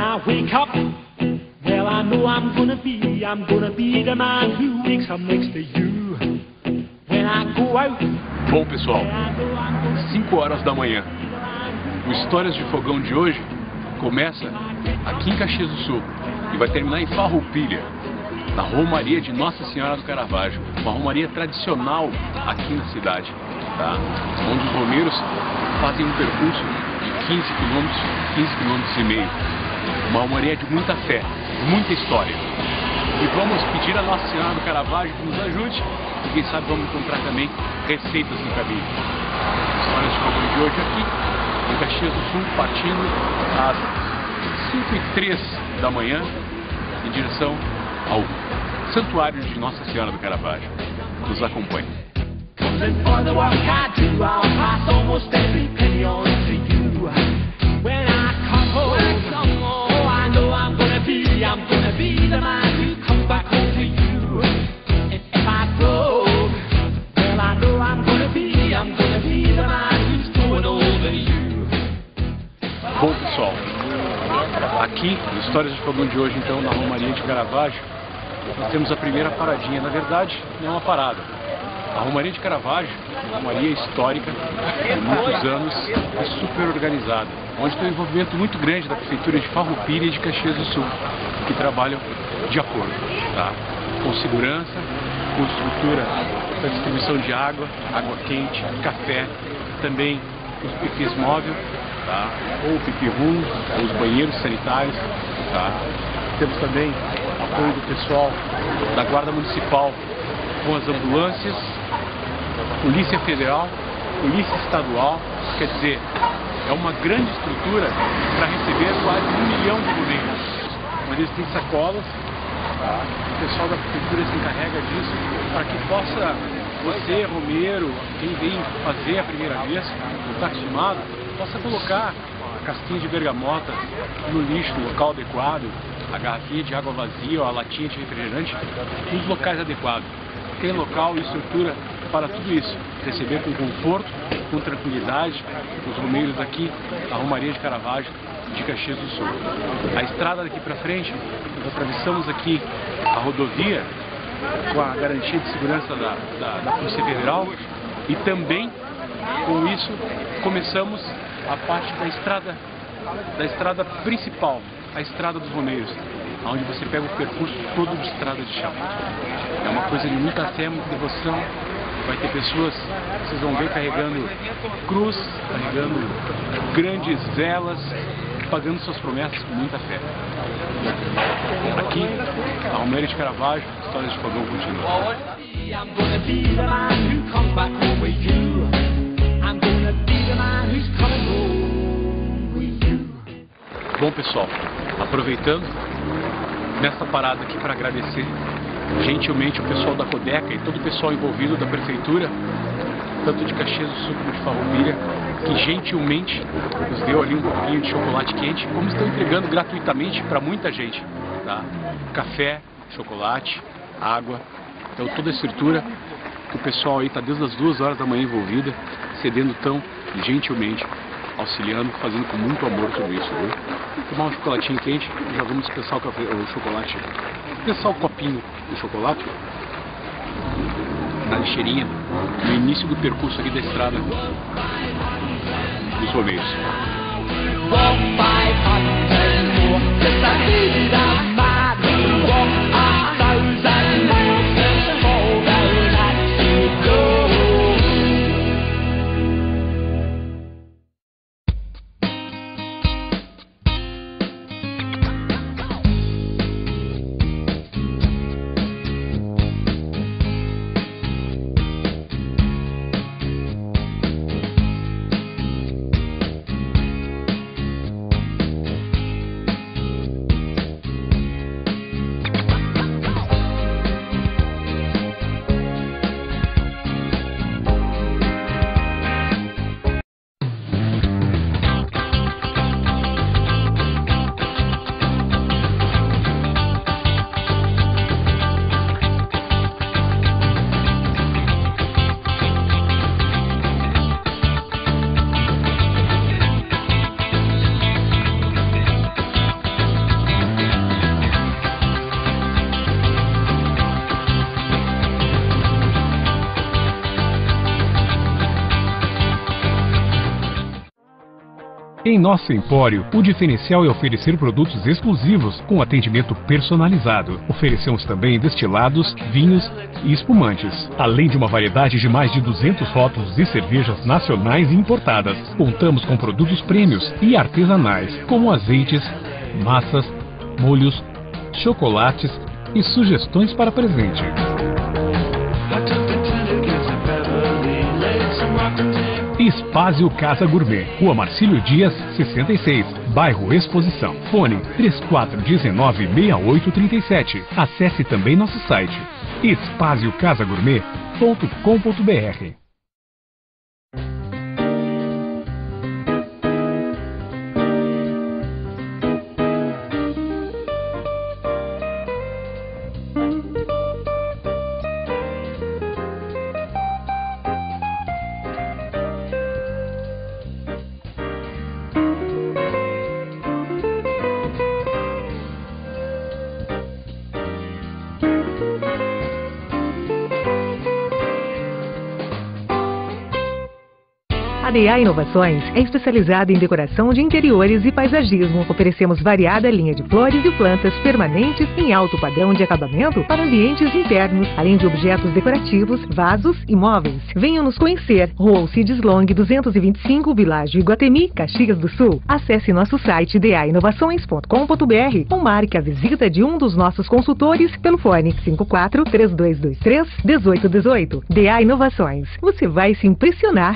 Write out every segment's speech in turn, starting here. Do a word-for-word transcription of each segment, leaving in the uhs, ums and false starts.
When I wake up, well, I know I'm gonna be, I'm gonna be the man who wakes up next to you. When I go out. Bom, pessoal, cinco horas da manhã. O Histórias de Fogão de hoje começa aqui em Caxias do Sul e vai terminar em Farroupilha, na Romaria de Nossa Senhora do Caravaggio, uma romaria tradicional aqui na cidade, tá? Onde os romeiros fazem um percurso de quinze quilômetros, quinze quilômetros e meio. Uma romaria de muita fé, muita história. E vamos pedir a Nossa Senhora do Caravaggio que nos ajude e quem sabe vamos encontrar também receitas no caminho. Histórias de Fogão de hoje aqui em Caxias do Sul, partindo às cinco e três da manhã em direção ao Santuário de Nossa Senhora do Caravaggio. Nos acompanhe. Bom, pessoal, aqui no Histórias de Fogão de hoje, então, na Romaria de Caravaggio, nós temos a primeira paradinha. Na verdade, não é uma parada. A Romaria de Caravaggio, uma romaria histórica, de muitos anos, é super organizada, onde tem um envolvimento muito grande da Prefeitura de Farroupilha e de Caxias do Sul, que trabalham de acordo, tá? Com segurança, com estrutura para distribuição de água, água quente, café, também os pipis móveis, tá? Ou o pipi room, ou os banheiros sanitários, tá? Temos também apoio do pessoal da Guarda Municipal com as ambulâncias, Polícia Federal, Polícia Estadual, quer dizer, é uma grande estrutura para receber quase um milhão de bombeiros. Mas eles têm sacolas, tá? O pessoal da prefeitura se encarrega disso para que possa você, romeiro, quem vem fazer a primeira vez, não está acostumado, possa colocar a casquinha de bergamota no lixo, no local adequado, a garrafinha de água vazia ou a latinha de refrigerante nos locais adequados. Tem local e estrutura para tudo isso. Receber com conforto, com tranquilidade os romeiros aqui, a Romaria de Caravaggio de Caxias do Sul. A estrada daqui para frente, nós atravessamos aqui a rodovia com a garantia de segurança da, da, da Polícia Federal e também com isso começamos a parte da estrada, da estrada principal, a Estrada dos Romeiros, onde você pega o percurso todo de estrada de chão. É uma coisa de muita fé, muita devoção. Vai ter pessoas, vocês vão ver, carregando cruz, carregando grandes velas, pagando suas promessas com muita fé. Aqui, a Romaria de Caravaggio, Histórias de Fogão continua. Bom, pessoal, aproveitando nessa parada aqui para agradecer gentilmente o pessoal da Codeca e todo o pessoal envolvido da Prefeitura, tanto de Caxias do Sul como de Farroupilha, que gentilmente nos deu ali um pouquinho de chocolate quente, como estão entregando gratuitamente para muita gente, tá? Café, chocolate, água, então toda a estrutura que o pessoal aí está desde as duas horas da manhã envolvida, cedendo tão gentilmente, auxiliando, fazendo com muito amor tudo isso, viu? Vou tomar um chocolatinho quente e já vamos dispensar o, café, o chocolate, dispensar o copinho do chocolate na lixeirinha, no início do percurso aqui da estrada dos romeiros. Em nosso empório, o diferencial é oferecer produtos exclusivos com atendimento personalizado. Oferecemos também destilados, vinhos e espumantes, além de uma variedade de mais de duzentos rótulos de cervejas nacionais e importadas. Contamos com produtos prêmios e artesanais, como azeites, massas, molhos, chocolates e sugestões para presente. Espaço Casa Gourmet, Rua Marcílio Dias, sessenta e seis, bairro Exposição. Fone três quatro um nove, seis oito três sete. Acesse também nosso site espaço casa gourmet ponto com ponto br. A D A Inovações é especializada em decoração de interiores e paisagismo. Oferecemos variada linha de flores e plantas permanentes em alto padrão de acabamento para ambientes internos, além de objetos decorativos, vasos e móveis. Venham nos conhecer. Rua Alcides Long, duzentos e vinte e cinco, Világio Iguatemi, Caxias do Sul. Acesse nosso site d a inovações ponto com ponto br ou marque a visita de um dos nossos consultores pelo fone cinco quatro, três dois dois três, um oito um oito. D A Inovações. Você vai se impressionar.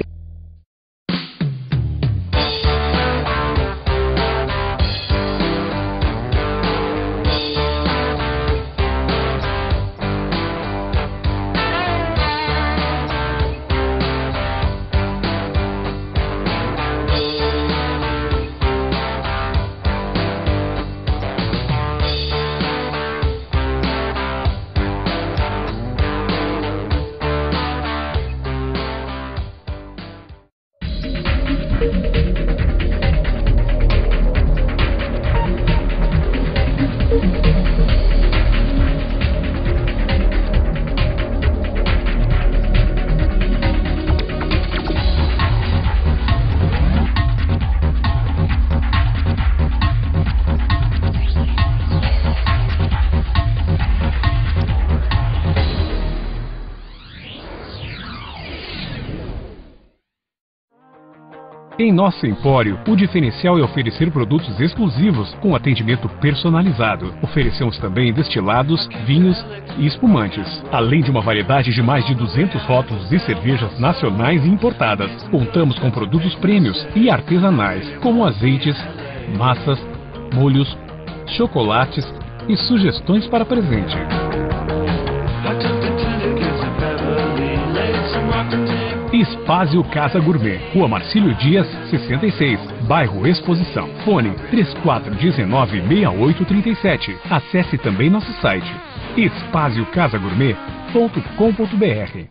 Em nosso empório, o diferencial é oferecer produtos exclusivos com atendimento personalizado. Oferecemos também destilados, vinhos e espumantes, além de uma variedade de mais de duzentos rótulos de cervejas nacionais e importadas. Contamos com produtos prêmios e artesanais, como azeites, massas, molhos, chocolates e sugestões para presente. Espaço Casa Gourmet, Rua Marcílio Dias, sessenta e seis, bairro Exposição. Fone três quatro um nove, seis oito três sete. Acesse também nosso site espaço casa gourmet ponto com ponto br.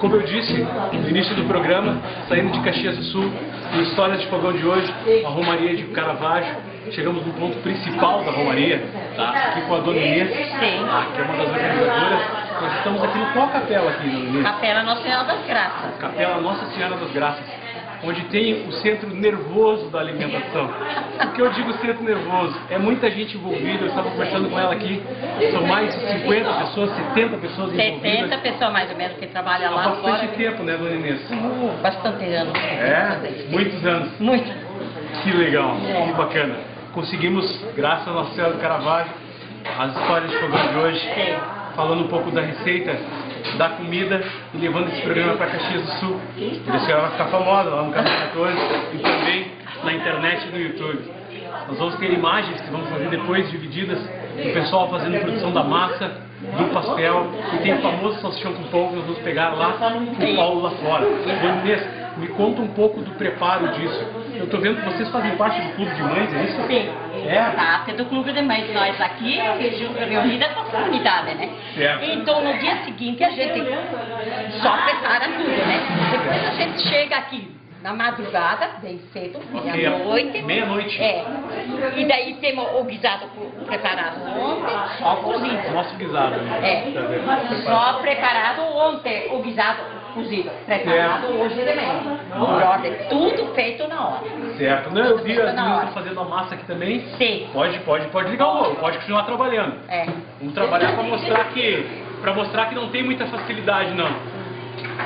Como eu disse no início do programa, saindo de Caxias do Sul, no Histórias de Fogão de hoje, a Romaria de Caravaggio, chegamos no ponto principal da Romaria, tá? Aqui com a Dona Inês, tá? Que é uma das organizadoras. Nós estamos aqui no qual capela aqui, Dona Inês? Capela Nossa Senhora das Graças. Capela Nossa Senhora das Graças, onde tem o centro nervoso da alimentação. O que eu digo centro nervoso? É muita gente envolvida, eu estava conversando com ela aqui, são mais de cinquenta pessoas, setenta pessoas envolvidas. setenta pessoas mais ou menos que trabalham lá. Há bastante tempo, né, Dona Inês? Uh, bastante anos. É? Muitos anos? Muito. Que legal, que bacana. Conseguimos, graças a Nossa Senhora do Caravaggio, as histórias de fogão de hoje, falando um pouco da receita, da comida e levando esse programa para Caxias do Sul. E a senhora vai ficar famosa lá no canal quatorze e também na internet e no YouTube. Nós vamos ter imagens que vamos fazer depois divididas, do pessoal fazendo produção da massa, do pastel, e tem o famoso salsichão com polvo, nós vamos pegar lá com o Paulo lá fora. Dona Inês, me conta um pouco do preparo disso. Eu estou vendo que vocês fazem parte do Clube de Mães, é isso? Sim. É. Tá, do Clube de Mães, nós aqui, reunida com a comunidade, né? Certo. Então, no dia seguinte, a gente só prepara tudo, né? Depois a gente chega aqui na madrugada, bem cedo, okay. meia-noite. Meia-noite. É. E daí temos o guisado preparado ontem, só cozido. Nosso guisado, né? É. Tá só preparado ontem, o guisado cozido, preparado certo. Hoje também. Brother, tudo feito na hora. Certo. Não, eu vi as meninas fazendo a massa aqui também. Sim. Pode, pode, pode ligar o pode continuar trabalhando. É. Vamos trabalhar para mostrar que, para mostrar que não tem muita facilidade não.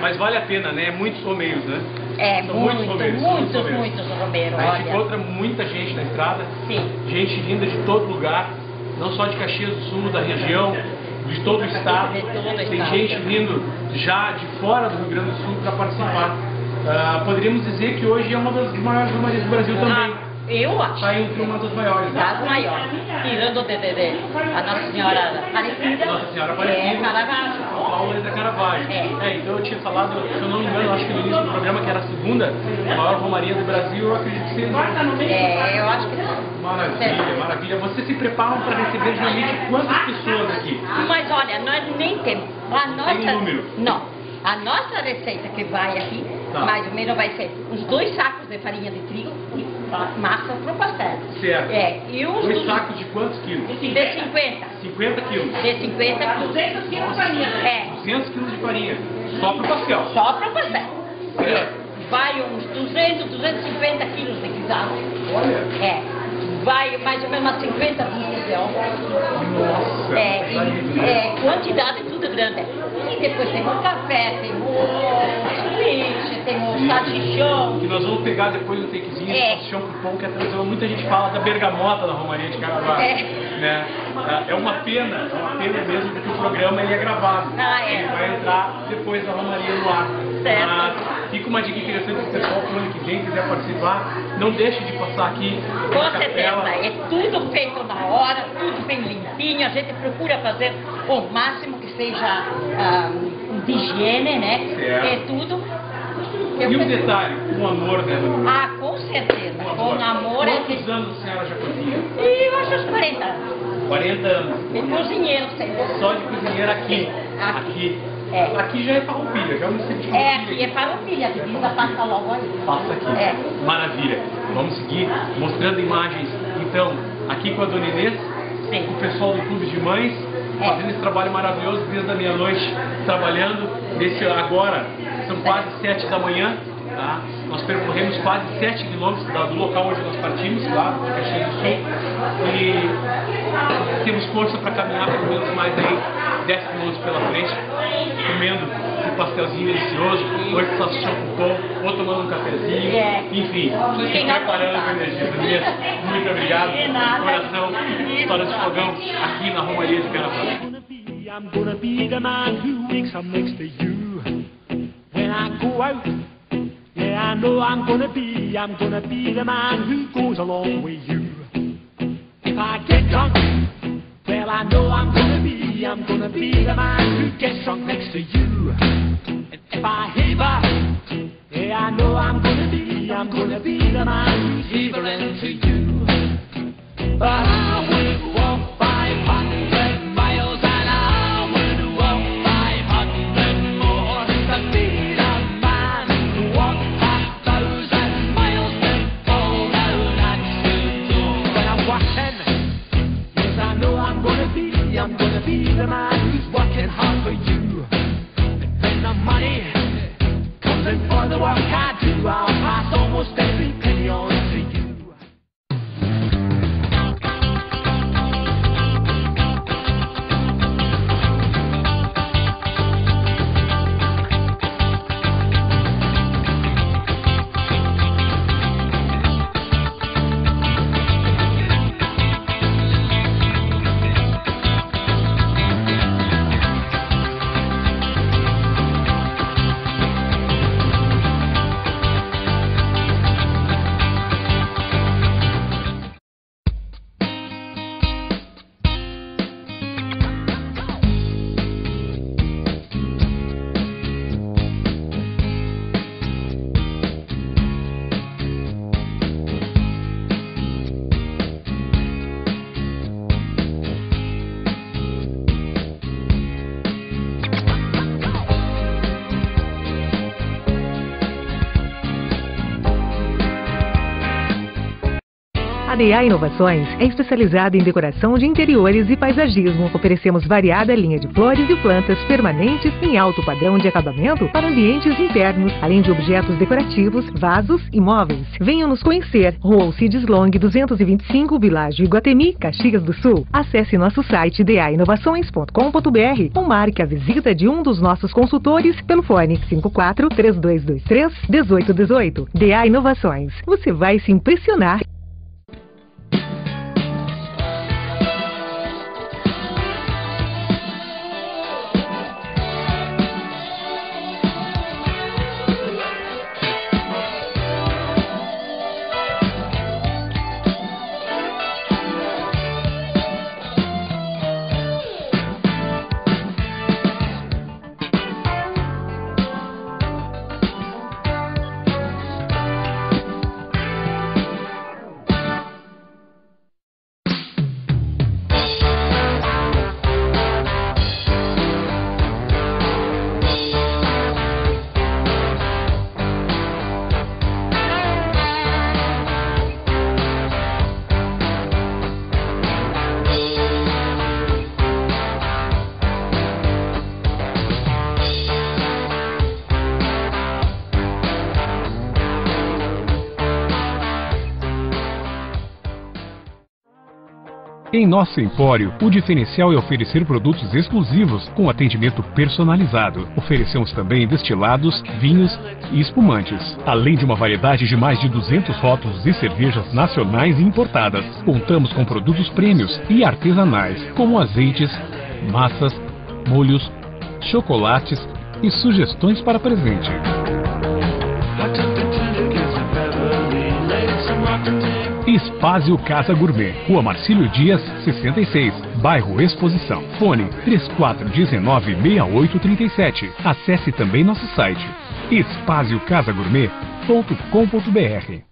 Mas vale a pena, né? Muitos romeiros, né? É, São muito, muitos romeiros. Muitos, muitos, muitos romeiros. A gente encontra muita gente na estrada. Sim. Gente linda de todo lugar, não só de Caxias do Sul, da região. De todo o estado, tem gente vindo já de fora do Rio Grande do Sul para participar. Uh, poderíamos dizer que hoje é uma das maiores romarias do Brasil também. Ah, eu acho. Está entre uma das maiores, né? Das maiores. Tirando o D D D, a Nossa Senhora Aparecida. Nossa Senhora Aparecida. É, Caravaggio. A Paula da Caravaggio. É. É, então eu tinha falado, se eu não me engano, acho que no início do programa, que era a segunda maior romaria do Brasil, eu acredito que seja. É, eu acho que não. Maravilha, maravilha. Vocês se preparam para receber geralmente quantas pessoas aqui? Mas olha, nós nem temos. A nossa... Tem um número? Não. A nossa receita que vai aqui, tá. mais ou menos vai ser os dois sacos de farinha de trigo e massa para o pastel. Certo. É, e os dois sacos de quantos quilos? De cinquenta. cinquenta quilos? De cinquenta quilos. duzentos quilos de farinha. É. duzentos quilos de farinha. Só para o pastel? Só para o pastel. É. Vai uns duzentos, duzentos e cinquenta quilos de guisado. Olha. É. Vai mais ou menos umas cinquenta divisão. Nossa! É, e, é, quantidade tudo grande. E depois tem o café, tem o leite, tem o salsichão. Que nós vamos pegar depois no takezinho, é. salsichão com pão, que é tradicional. Muita gente fala da bergamota da Romaria de Caravaggio. É. Né? É uma pena, é uma pena mesmo, porque o programa ele é gravado. Ah, é. Ele vai entrar depois da Romaria no ar. Certo. Mas, fica uma dica interessante para o pessoal para o ano que vem, quiser participar, não deixe de passar aqui. Com certeza, é tudo feito na hora, tudo bem limpinho, a gente procura fazer o máximo que seja um, de higiene, né? Certo. É tudo. Eu e um pensei... detalhe, um amor, né? Ah, com certeza, um amor. Com amor. Quantos é... anos a senhora já cozinha? Eu acho uns quarenta anos. quarenta anos. E cozinheiro, sempre. Só de cozinheiro aqui. Aqui. aqui. É. Aqui já é farroupilha, já é um sentido. É, aqui é farroupilha, a divisa passa logo ali. Passa aqui. É. Maravilha. Vamos seguir mostrando imagens. Então, aqui com a Dona Inês, Sim. o pessoal do Clube de Mães, é. fazendo esse trabalho maravilhoso desde a meia-noite, trabalhando. Nesse, agora, são quase sete da manhã. Tá? Nós percorremos quase sete quilômetros do local onde nós partimos, lá, de Caxias do Sul. E temos força para caminhar pelo menos mais aí dez quilômetros pela frente, comendo um pastelzinho delicioso, outro salsichão com pão, ou tomando um cafezinho, enfim, se preparando com energia do dia. Muito obrigado, de coração, História de Fogão, aqui na Romaria de Caravaggio. Yeah, I know I'm gonna be, I'm gonna be the man who goes along with you. If I get drunk, well I know I'm gonna be, I'm gonna be the man who gets drunk next to you. And if I heaver, yeah I know I'm gonna be, I'm gonna be the man who's heavering to you. But I will walk five hundred miles and I will walk five hundred more to be. A D A Inovações é especializada em decoração de interiores e paisagismo. Oferecemos variada linha de flores e plantas permanentes em alto padrão de acabamento para ambientes internos, além de objetos decorativos, vasos e móveis. Venham nos conhecer. Rua Alcides Long, duzentos e vinte e cinco, Világio Iguatemi, Caxias do Sul. Acesse nosso site d a inovações ponto com ponto b r ou marque a visita de um dos nossos consultores pelo fone cinco quatro, três dois dois três, um oito um oito. D A Inovações. Você vai se impressionar. Em nosso empório, o diferencial é oferecer produtos exclusivos com atendimento personalizado. Oferecemos também destilados, vinhos e espumantes. Além de uma variedade de mais de duzentos rótulos e cervejas nacionais e importadas. Contamos com produtos prêmios e artesanais, como azeites, massas, molhos, chocolates e sugestões para presente. Espazio Casa Gourmet, Rua Marcílio Dias, sessenta e seis, bairro Exposição. Fone três quatro um nove, seis oito três sete. Acesse também nosso site espazio casa gourmet ponto com ponto b r.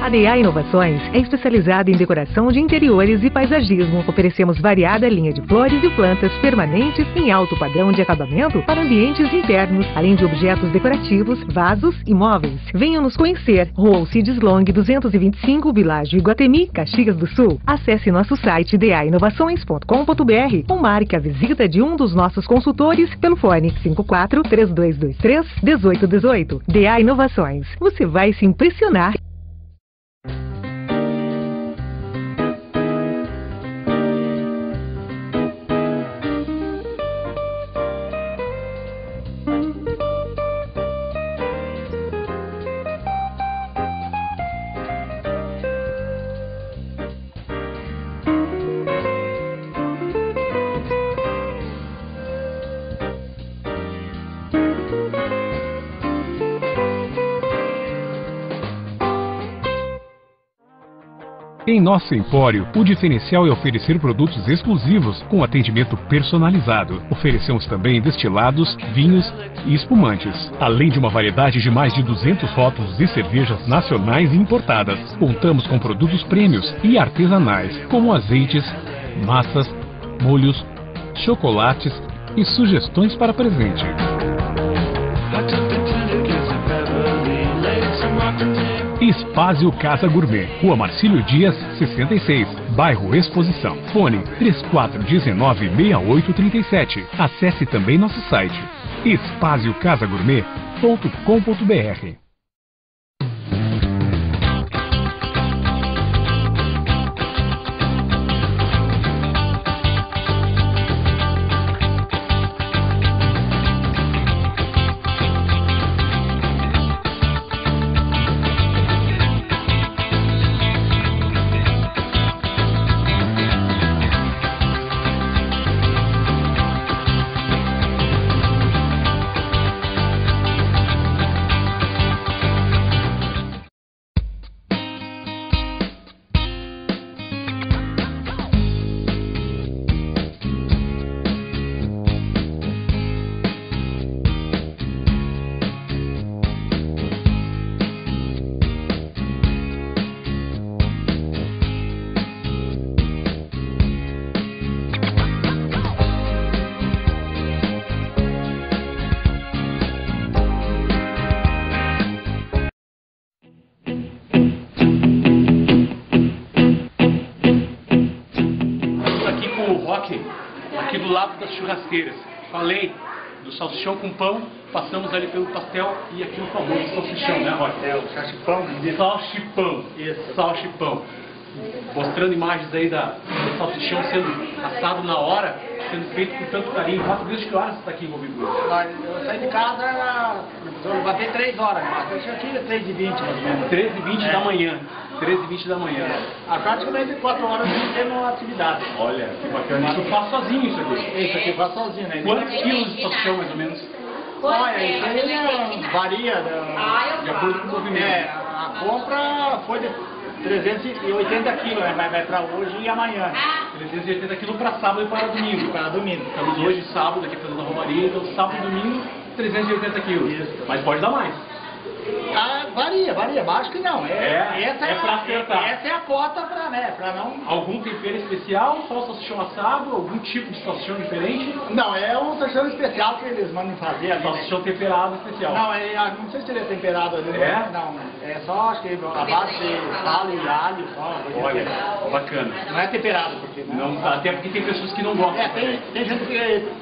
A D A Inovações é especializada em decoração de interiores e paisagismo. Oferecemos variada linha de flores e plantas permanentes em alto padrão de acabamento para ambientes internos, além de objetos decorativos, vasos e móveis. Venham nos conhecer. Rua Alcides Long, duzentos e vinte e cinco, Világio Iguatemi, Caxias do Sul. Acesse nosso site d a inovações ponto com ponto b r ou marque a visita de um dos nossos consultores pelo fone cinco quatro, três dois dois três, um oito um oito. D A Inovações. Você vai se impressionar. Em nosso empório, o diferencial é oferecer produtos exclusivos com atendimento personalizado. Oferecemos também destilados, vinhos e espumantes. Além de uma variedade de mais de duzentos rótulos e cervejas nacionais e importadas. Contamos com produtos prêmios e artesanais, como azeites, massas, molhos, chocolates e sugestões para presente. Espazio Casa Gourmet, Rua Marcílio Dias, sessenta e seis, bairro Exposição. Fone três quatro um nove, seis oito três sete. Acesse também nosso site espazio casa gourmet ponto com ponto b r. feiticeiras. Falei do salsichão com pão, passamos ali pelo pastel e aqui o famoso salsichão, né, Roy? É, o salchipão. Salchipão, isso, salchipão. Mostrando imagens aí da, do salsichão sendo assado na hora, sendo feito com tanto carinho. Nossa, desde que horas você está aqui envolvido? Eu saí de casa, era... eu batei três horas, eu tinha aqui três e vinte. três e vinte é. Da manhã. treze e vinte da manhã. A praticamente quatro horas de ter uma atividade. Olha, que bacana. Mas eu faço sozinho isso aqui. Isso aqui eu faço sozinho, né? Quantos quilos de salsichão mais ou menos? Olha, isso aí varia da... de acordo com o movimento. É, a compra foi de trezentos e oitenta quilos, né? Vai, vai para hoje e amanhã. trezentos e oitenta quilos para sábado e para domingo. Para domingo. Estamos hoje sábado, aqui fazendo a romaria, então sábado e domingo, trezentos e oitenta quilos. Isso. Mas pode dar mais. Ah, varia, varia, acho que não. É, é, essa, é, é pra acertar. É, essa é a cota para, né, pra não... Algum tempero especial, só o salsichão assado, algum tipo de salsichão diferente? Não, é um salsichão especial que eles mandam fazer. É salsichão temperado especial. Não, é, não sei se ele é temperado ali. É? Não, é só, acho que a base de sal e alho só. Olha, é bacana. Não é temperado, porque... Não, não, até porque tem pessoas que não gostam. É, tem, tem gente que é,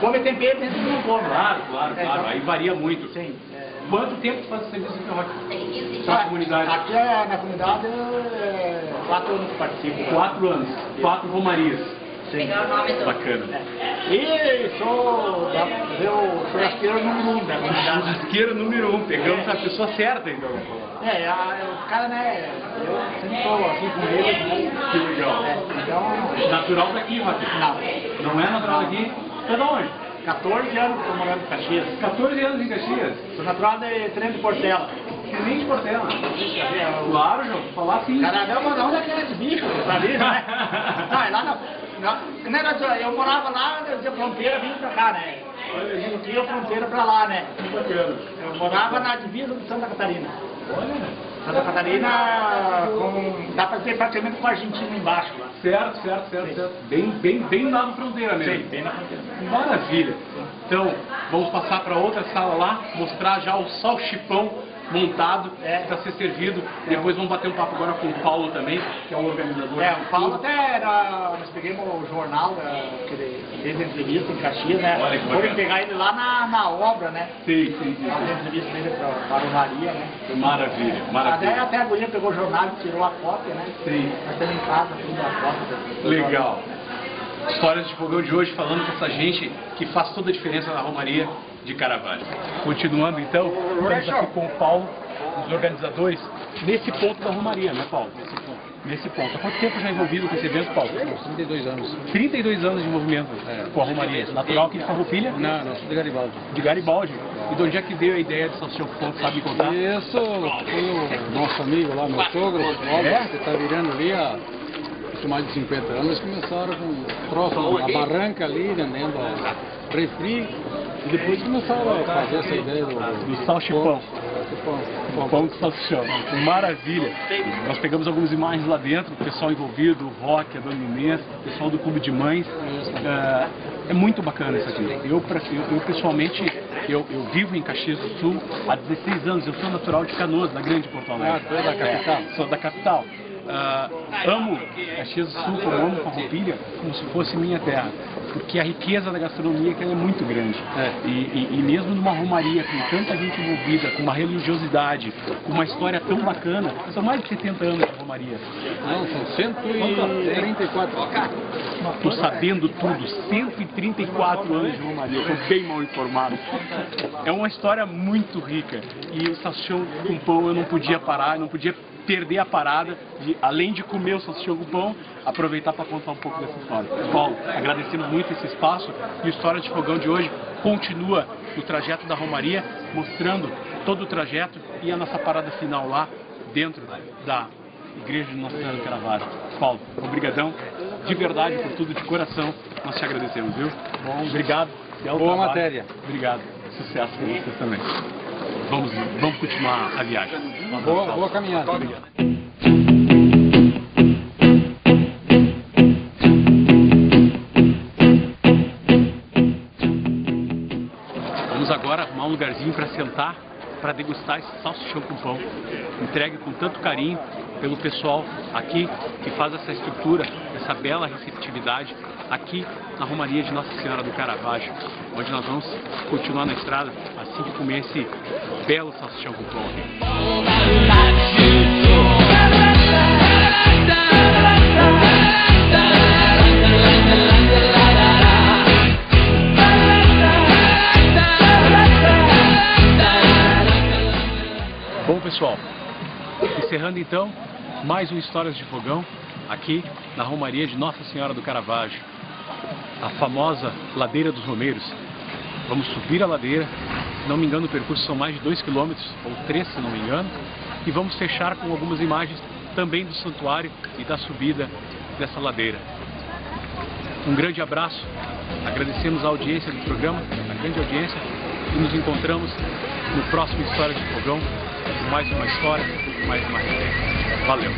come tempero e tem gente que não come. Claro, claro, claro. É, então, aí varia muito. Sim. Quanto tempo você faz o serviço aqui na comunidade? Aqui na comunidade é quatro anos que participo. Quatro anos, quatro romarias. Sim. Bacana. E sou, eu sou churrasqueiro número um da comunidade. Churrasqueiro número um, pegamos a pessoa certa então. É, o cara, né, eu sempre estou assim com ele. Que legal. Então, natural daqui, Rodrigo? Não. Não é natural daqui? Tá de onde? quatorze anos que estou morando em Caxias. quatorze anos em Caxias? Estou natural de Tenente de Portela. Tenente de Portela? Claro, João, falar assim. Caralho, mas onde é que era de bicho? Sabia, né? Não, é lá na... Eu morava lá, de fronteira, vim pra cá, né? Eu tinha a fronteira pra lá, né? Eu morava na divisa de Santa Catarina. Olha. Santa Catarina, com, dá para ser praticamente com a Argentina embaixo. Lá. Certo, certo, certo, certo. Bem, bem, bem lá na fronteira mesmo. Sim, bem na fronteira. Maravilha. Então, vamos passar para outra sala lá, mostrar já o salchipão montado é. Para ser servido. É. Depois vamos bater um papo agora com o Paulo também, que é um organizador. É, o Paulo até era, nós pegamos o jornal, que ele fez entrevista em Caxias, né? Olha que bacana. Foram pegar ele lá na, na obra, né? Sim, sim, sim. Fazendo entrevista dele para o Maria, né? Maravilha, maravilha. Até, até a guria pegou o jornal e tirou a cópia, né? Sim. Nós estamos em casa, tudo a cópia. Legal. Histórias de Fogão de hoje falando com essa gente que faz toda a diferença na Romaria de Caravaggio. Continuando então, estamos aqui com o Paulo, os organizadores, nesse ponto da Romaria, né, Paulo? Nesse ponto. Nesse ponto. Há quanto tempo já envolvido com esse evento, Paulo? trinta e dois anos. trinta e dois anos de envolvimento é, com a Romaria. Natural aqui de Farroupilha? Não, não, sou de Garibaldi. De Garibaldi. E de onde é que veio a ideia de salsichão com pão, sabe me contar? Isso, foi o nosso amigo lá, meu sogro, é? Que está virando ali a... mais de cinquenta anos, começaram com troço na barranca ali, vendendo refri, e depois começaram a fazer essa ideia do, do salchipão. O pão do salsichão. Maravilha! Nós pegamos algumas imagens lá dentro, o pessoal envolvido, o Roque, a Dona Inês, o pessoal do Clube de Mães. É, é muito bacana isso aqui. Eu, eu pessoalmente, eu, eu vivo em Caxias do Sul há dezesseis anos, eu sou natural de Canoas, da grande Porto Alegre. Ah, da capital. Sou da capital. Uh, amo Caxias do Sul, como amo Farroupilha, como se fosse minha terra, porque a riqueza da gastronomia que é muito grande. É. E, e, e mesmo numa romaria com tanta gente envolvida, com uma religiosidade, com uma história tão bacana, são mais de setenta anos de romaria. Não, são cento e trinta e quatro. Estou sabendo tudo, cento e trinta e quatro anos de romaria, estou bem mal informado. É uma história muito rica e o salsichão com pão eu não podia parar, eu não podia perder a parada de, além de comer o salsichão com pão, aproveitar para contar um pouco dessa história. Paulo, agradecendo muito esse espaço e a História de Fogão de hoje continua o trajeto da Romaria, mostrando todo o trajeto e a nossa parada final lá dentro da Igreja de Nossa Senhora do Caravaggio. Paulo, obrigadão, de verdade, por tudo, de coração, nós te agradecemos, viu? Bom, obrigado. Boa trabalho. Matéria. Obrigado. Sucesso para vocês também. Vamos, vamos continuar a viagem. Uma boa, boa caminhada. Obrigado. Um lugarzinho para sentar, para degustar esse salsichão com pão, entregue com tanto carinho pelo pessoal aqui que faz essa estrutura, essa bela receptividade aqui na Romaria de Nossa Senhora do Caravaggio, onde nós vamos continuar na estrada assim que comer esse belo salsichão com pão aqui. Bom, pessoal, encerrando então mais um Histórias de Fogão aqui na Romaria de Nossa Senhora do Caravaggio, a famosa Ladeira dos Romeiros. Vamos subir a ladeira, se não me engano o percurso são mais de dois quilômetros, ou três se não me engano, e vamos fechar com algumas imagens também do santuário e da subida dessa ladeira. Um grande abraço, agradecemos a audiência do programa, a grande audiência, e nos encontramos no próximo Histórias de Fogão. Mais uma história, mais uma resenha. Valeu!